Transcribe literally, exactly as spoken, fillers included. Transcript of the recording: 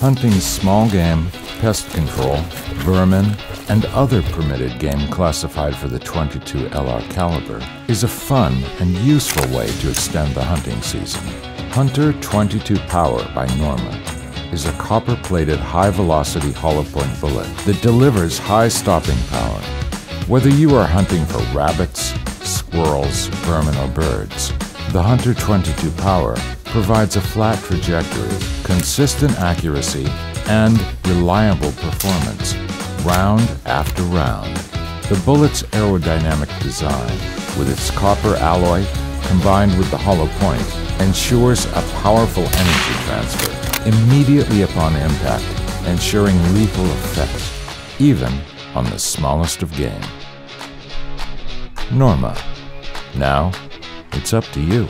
hunting small game, pest control, vermin, and other permitted game classified for the twenty-two L R caliber is a fun and useful way to extend the hunting season. Hunter twenty-two Power by Norma is a copper-plated high-velocity hollow-point bullet that delivers high stopping power. Whether you are hunting for rabbits, squirrels, vermin, or birds, the Hunter twenty-two Power provides a flat trajectory, consistent accuracy, and reliable performance, round after round. The bullet's aerodynamic design, with its copper alloy combined with the hollow point, ensures a powerful energy transfer immediately upon impact, ensuring lethal effect, even on the smallest of game. Norma. Now, it's up to you.